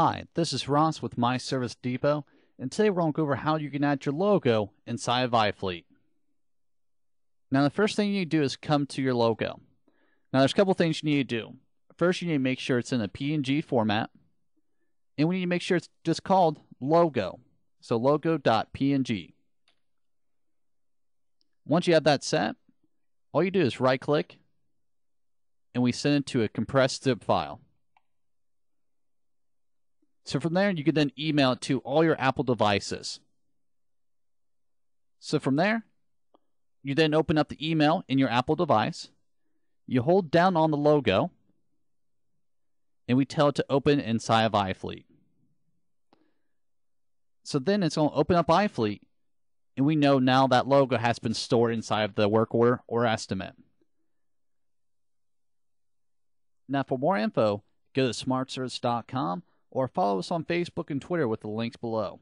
Hi, this is Ross with My Service Depot, and today we're going to go over how you can add your logo inside of iFleet. Now the first thing you need to do is come to your logo. Now there's a couple things you need to do. First, you need to make sure it's in a PNG format, and we need to make sure it's just called logo. So logo.png. Once you have that set, all you do is right click, and we send it to a compressed zip file. So from there, you can then email it to all your Apple devices. So from there, you then open up the email in your Apple device. You hold down on the logo, and we tell it to open inside of iFleet. So then it's going to open up iFleet, and we know now that logo has been stored inside of the work order or estimate. Now for more info, go to smartservice.com or follow us on Facebook and Twitter with the links below.